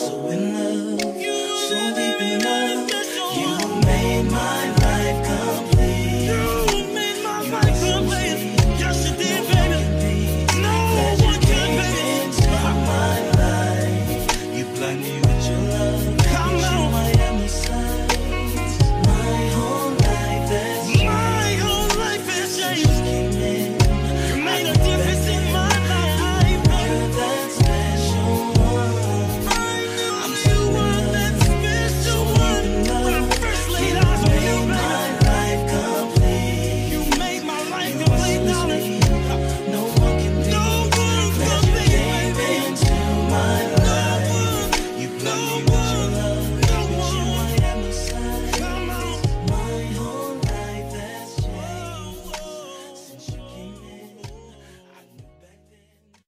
So in love, so deep in love, you made my life.